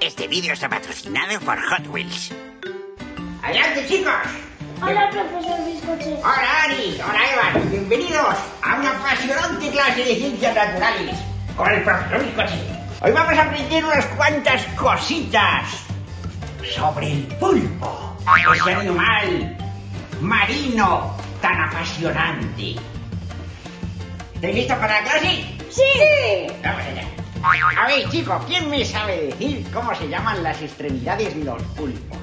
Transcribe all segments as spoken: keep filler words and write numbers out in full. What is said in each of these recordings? Este vídeo está patrocinado por Hot Wheels. ¡Adelante, chicos! Hola, profesor Bizcoche. Hola, Ari. Hola, Evan. Bienvenidos a una apasionante clase de ciencias naturales con el profesor Bizcoche. Hoy vamos a aprender unas cuantas cositas sobre el pulpo, ese animal marino tan apasionante. ¿Estáis listos para la clase? ¡Sí! Vamos allá. A ver, chicos, ¿quién me sabe decir cómo se llaman las extremidades de los pulpos?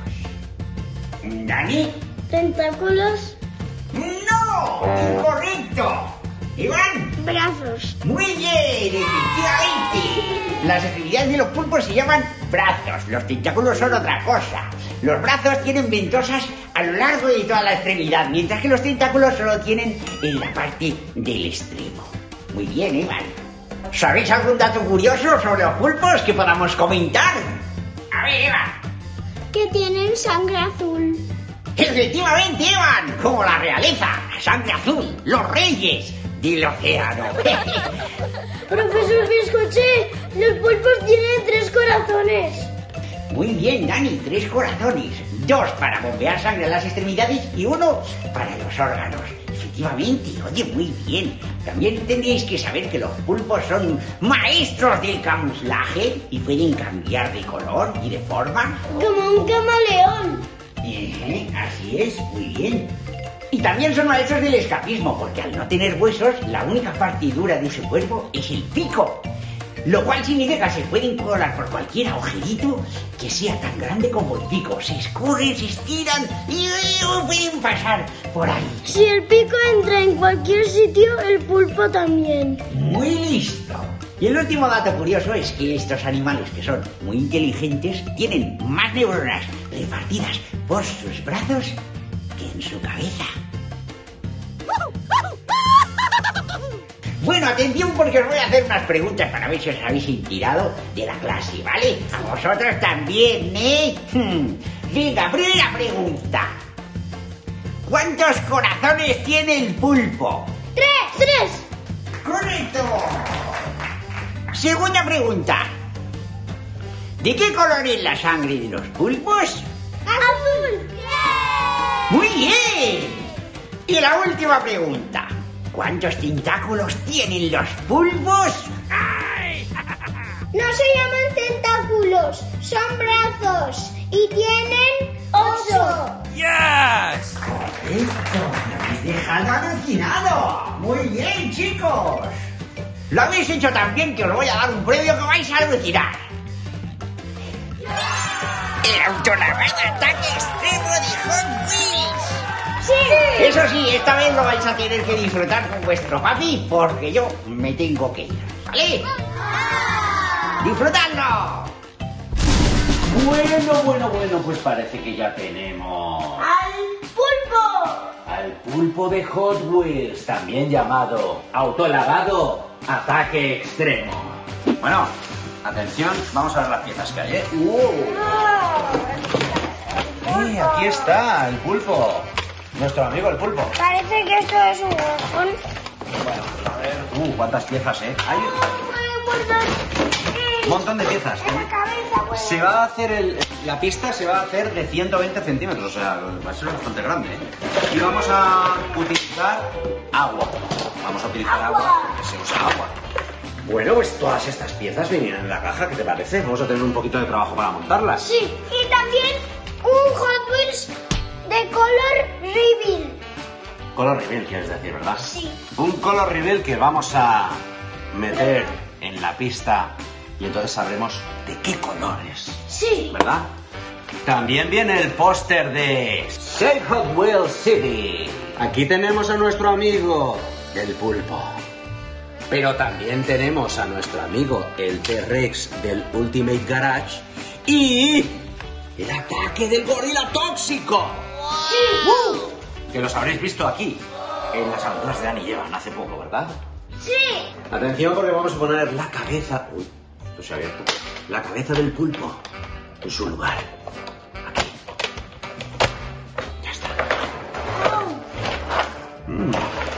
¿Dani? ¿Tentáculos? ¡No! ¡Incorrecto! ¿Iván? Brazos. Muy bien, efectivamente. Las extremidades de los pulpos se llaman brazos. Los tentáculos son otra cosa. Los brazos tienen ventosas a lo largo de toda la extremidad, mientras que los tentáculos solo tienen en la parte del extremo. Muy bien, Iván. ¿Sabéis algún dato curioso sobre los pulpos que podamos comentar? A ver, Eva. Que tienen sangre azul. Efectivamente, Evan, como la realeza, la sangre azul, los reyes del océano. Profesor Bizcoche, los pulpos tienen tres corazones. Muy bien, Dani, tres corazones. Dos para bombear sangre a las extremidades y uno para los órganos. Efectivamente, oye, muy bien. También tendréis que saber que los pulpos son maestros del camuflaje y pueden cambiar de color y de forma. Como un camaleón. Eh, así es, muy bien. Y también son maestros del escapismo, porque al no tener huesos, la única parte dura de su cuerpo es el pico. Lo cual significa que se pueden colar por cualquier agujerito que sea tan grande como el pico. Se escurren, se estiran y pueden pasar por ahí. Si el pico entra en cualquier sitio, el pulpo también. Muy listo. Y el último dato curioso es que estos animales, que son muy inteligentes, tienen más neuronas repartidas por sus brazos que en su cabeza. Bueno, atención, porque os voy a hacer unas preguntas para ver si os habéis inspirado de la clase, ¿vale? A vosotros también, ¿eh? Venga, primera pregunta. ¿Cuántos corazones tiene el pulpo? ¡Tres! ¡Tres! ¡Correcto! Segunda pregunta. ¿De qué color es la sangre de los pulpos? ¡Azul! ¡Muy bien! Y la última pregunta. ¿Cuántos tentáculos tienen los pulpos? ¡Ay! No se llaman tentáculos, son brazos y tienen ocho. ¡Yes! ¡Correcto! ¡Lo habéis dejado alucinado! ¡Muy bien, chicos! Lo habéis hecho tan bien que os voy a dar un premio que vais a alucinar. ¡El Autolavado Ataque Extremo de Hot Wheels! ¡Sí! Eso sí, esta vez lo vais a tener que disfrutar con vuestro papi, porque yo me tengo que ir, ¿vale? ¡Ah! ¡Disfrutadlo! Bueno, bueno, bueno, pues parece que ya tenemos... ¡al pulpo! Al pulpo de Hot Wheels, también llamado Autolavado Ataque Extremo. Bueno, atención, vamos a ver las piezas que hay, ¿eh? ¡Wow! ¡Eh, aquí está el pulpo! Nuestro amigo el pulpo. Parece que esto es un huevón. Bueno, a ver. Uh, cuántas piezas, ¿eh? Hay un montón de piezas. Se va a hacer el... La pista se va a hacer de ciento veinte centímetros, o sea, va a ser bastante grande, ¿eh? Y vamos a utilizar agua. Vamos a utilizar agua, agua porque se usa agua. Bueno, pues todas estas piezas venían en la caja, ¿qué te parece? Vamos a tener un poquito de trabajo para montarlas. Sí, y también un Hot Wheels de Color Reveal. Color Reveal quieres decir, ¿verdad? Sí. Un Color Reveal que vamos a meter en la pista y entonces sabremos de qué colores. Sí. ¿Verdad? También viene el póster de Safe Hot Wheels City. Aquí tenemos a nuestro amigo el pulpo. Pero también tenemos a nuestro amigo el T-Rex del Ultimate Garage y el ataque del gorila tóxico. ¡Sí! Uh, que los habréis visto aquí, en las aventuras de Dani y Evan hace poco, ¿verdad? ¡Sí! Atención, porque vamos a poner la cabeza... Uy, esto se ha abierto. La cabeza del pulpo en su lugar. Aquí. Ya está. Mm,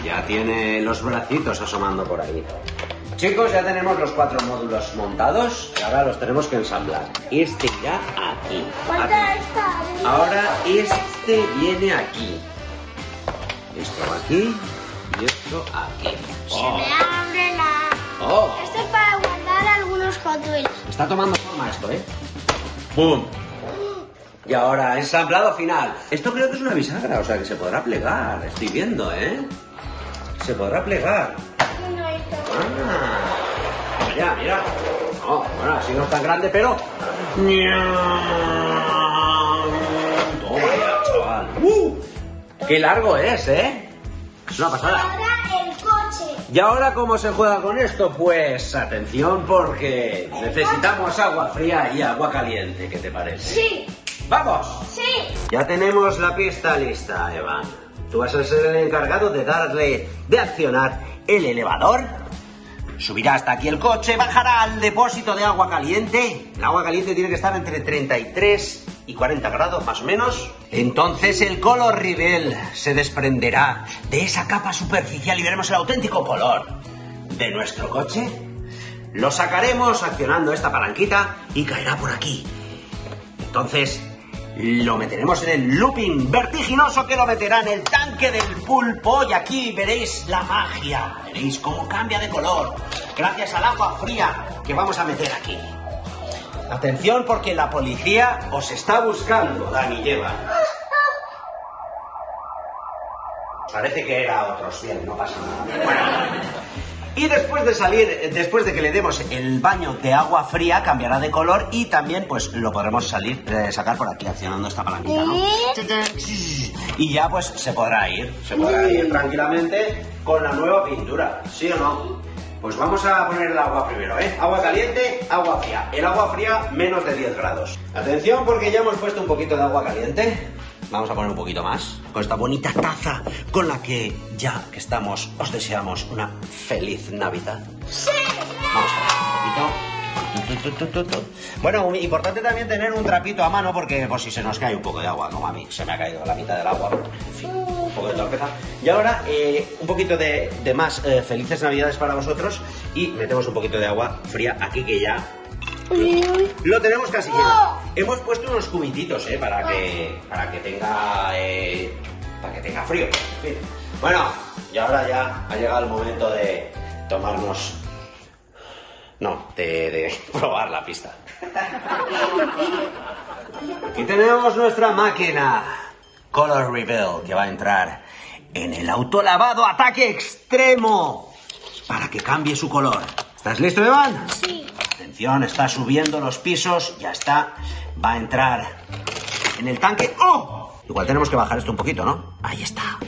ya tiene los bracitos asomando por ahí. Chicos, ya tenemos los cuatro módulos montados y ahora los tenemos que ensamblar. Este irá aquí. aquí. Ahora este viene aquí. Esto aquí y esto aquí. Oh. Se me abre la... Oh. Esto es para guardar algunos Hot Wheels. Está tomando forma esto, ¿eh? ¡Bum! Y ahora, ensamblado final. Esto creo que es una bisagra, o sea que se podrá plegar. Estoy viendo, ¿eh? Se podrá plegar. Ah, mira, mira. Oh, bueno, así no es tan grande, pero... Toma ya, chaval. Uh, ¡Qué largo es, eh! Es una pasada. Ahora el coche. ¿Y ahora cómo se juega con esto? Pues atención, porque necesitamos agua fría y agua caliente, ¿qué te parece? Sí. ¡Vamos! Sí. Ya tenemos la pista lista, Evan. Tú vas a ser el encargado de darle, de accionar el elevador. Subirá hasta aquí el coche, bajará al depósito de agua caliente. El agua caliente tiene que estar entre treinta y tres y cuarenta grados, más o menos. Entonces el Color Reveal se desprenderá de esa capa superficial y veremos el auténtico color de nuestro coche. Lo sacaremos accionando esta palanquita y caerá por aquí. Entonces lo meteremos en el looping vertiginoso que lo meterá en el tanque del pulpo y aquí veréis la magia, veréis cómo cambia de color gracias al agua fría que vamos a meter aquí. Atención porque la policía os está buscando, Dani y Evan. Parece que era otros bien, no pasa nada. Bueno. Y después de salir, después de que le demos el baño de agua fría, cambiará de color y también pues lo podremos salir, eh, sacar por aquí accionando esta palanquita, ¿no? Y ya pues se podrá ir, se podrá ir tranquilamente con la nueva pintura, ¿sí o no? Pues vamos a poner el agua primero, ¿eh? Agua caliente, agua fría. El agua fría menos de diez grados. Atención porque ya hemos puesto un poquito de agua caliente. Vamos a poner un poquito más con esta bonita taza con la que ya que estamos os deseamos una feliz Navidad. Sí. Vamos a poner un poquito. Bueno, importante también tener un trapito a mano porque por pues, si se nos cae un poco de agua, como a mí se me ha caído la mitad del agua. En fin, un poco de torpeza. Y ahora eh, un poquito de, de más eh, felices Navidades para vosotros y metemos un poquito de agua fría aquí que ya lo tenemos casi lleno. Hemos puesto unos cubititos, ¿eh? Para que, para que tenga eh, para que tenga frío. En fin. Bueno, y ahora ya ha llegado el momento de tomarnos... No, de, de probar la pista. Aquí tenemos nuestra máquina Color Reveal que va a entrar en el autolavado ataque extremo para que cambie su color. ¿Estás listo, Evan? Sí. Atención, está subiendo los pisos, ya está, va a entrar en el tanque. ¡Oh! Igual tenemos que bajar esto un poquito, ¿no? Ahí está.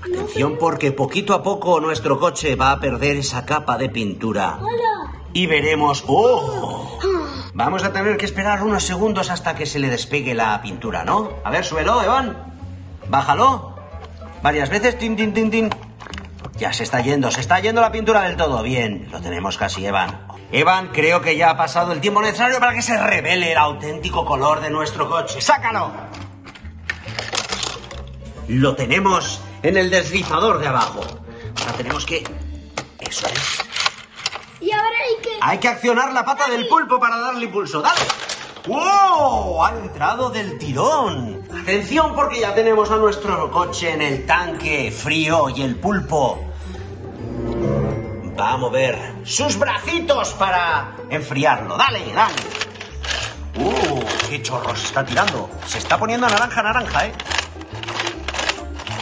Atención porque poquito a poco nuestro coche va a perder esa capa de pintura. Y veremos... ¡Oh! Vamos a tener que esperar unos segundos hasta que se le despegue la pintura, ¿no? A ver, súbelo, Evan. Bájalo. Varias veces. Tin, tin, tin, tin. Ya se está yendo, se está yendo la pintura del todo. Bien, lo tenemos casi, Evan. Evan, creo que ya ha pasado el tiempo necesario para que se revele el auténtico color de nuestro coche. ¡Sácalo! Lo tenemos en el deslizador de abajo. Ahora tenemos que... Eso es. Y ahora hay que... Hay que accionar la pata del pulpo para darle impulso. ¡Dale! ¡Wow! Ha entrado del tirón. Atención porque ya tenemos a nuestro coche en el tanque frío y el pulpo va a mover sus bracitos para enfriarlo. ¡Dale, dale! ¡Uh! ¡Qué chorro se está tirando! Se está poniendo naranja, naranja, ¿eh?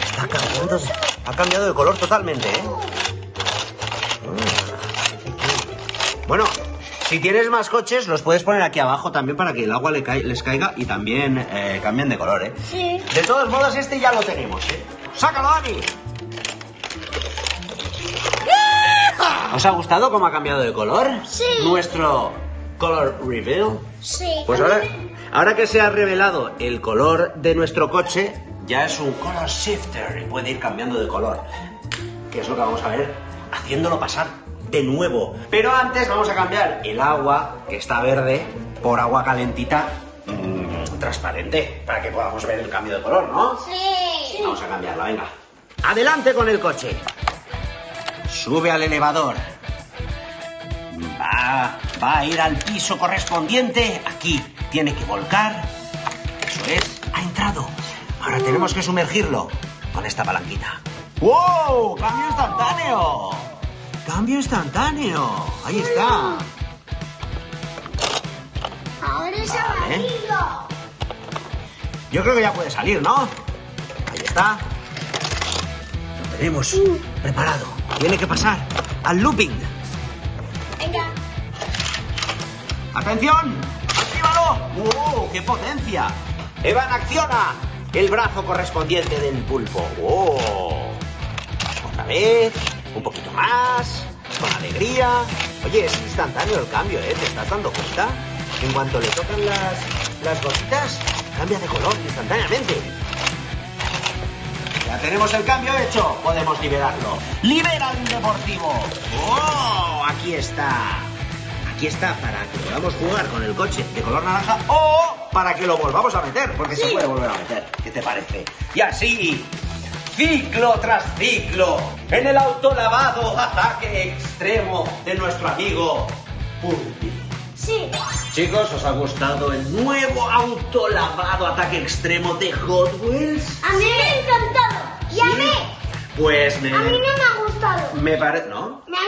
Está cambiando, ha cambiado de color totalmente, ¿eh? Bueno... Si tienes más coches, los puedes poner aquí abajo también para que el agua le ca les caiga y también eh, cambien de color, ¿eh? Sí. De todos modos, este ya lo tenemos, ¿eh? ¡Sácalo, Dani! ¿Os ha gustado cómo ha cambiado de color? Sí. ¿Nuestro Color Reveal? Sí. Pues ahora, ahora que se ha revelado el color de nuestro coche, ya es un Color Shifter y puede ir cambiando de color. Que es lo que vamos a ver haciéndolo pasar de nuevo, pero antes vamos a cambiar el agua que está verde por agua calentita mmm, transparente para que podamos ver el cambio de color, ¿no? Sí. Vamos a cambiarla, venga. Adelante con el coche. Sube al elevador. Va, va a ir al piso correspondiente. Aquí tiene que volcar. Eso es. Ha entrado. Ahora tenemos que sumergirlo con esta palanquita. ¡Wow! ¡Cambio instantáneo! ¡Cambio instantáneo! Ahí está. Ahora es amarillo. Yo creo que ya puede salir, ¿no? Ahí está. Lo tenemos preparado. Tiene que pasar al looping. Venga. ¡Atención! ¡Actívalo! ¡Wow! ¡Qué potencia! ¡Evan, acciona! El brazo correspondiente del pulpo. ¡Wow! Otra vez. Un poquito más. Con alegría. Oye, es instantáneo el cambio, ¿eh? ¿Te estás dando cuenta? En cuanto le tocan las, las gotitas... Cambia de color instantáneamente. Ya tenemos el cambio hecho. Podemos liberarlo. ¡Libera al deportivo! ¡Oh! Aquí está. Aquí está para que podamos jugar con el coche de color naranja o para que lo volvamos a meter, porque sí. Se puede volver a meter. ¿Qué te parece? Y así, ciclo tras ciclo, en el autolavado ataque extremo de nuestro amigo Pulpi. Sí. Chicos, ¿os ha gustado el nuevo autolavado ataque extremo de Hot Wheels? A mí me ha encantado. ¿Sí? ¿Y a mí? Pues me... A mí no me ha gustado. Me parece... ¿No? Me ha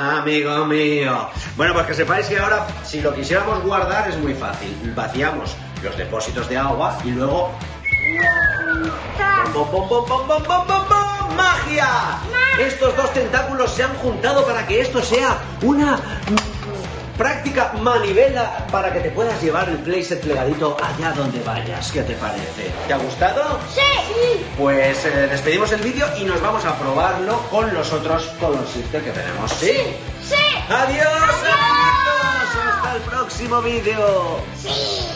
encantado. Amigo mío. Bueno, pues que sepáis que ahora, si lo quisiéramos guardar, es muy fácil. Vaciamos los depósitos de agua y luego... ¡Bom, bom, bom, bom, bom, bom, bom, bom! ¡Magia! ¡Magia! Estos dos tentáculos se han juntado para que esto sea una... práctica manivela para que te puedas llevar el playset plegadito allá donde vayas. ¿Qué te parece? ¿Te ha gustado? Sí. sí. Pues eh, despedimos el vídeo y nos vamos a probarlo con los otros Color Shifter que tenemos. ¿Sí? Sí. sí. Adiós, amigos. Hasta el próximo vídeo. Sí.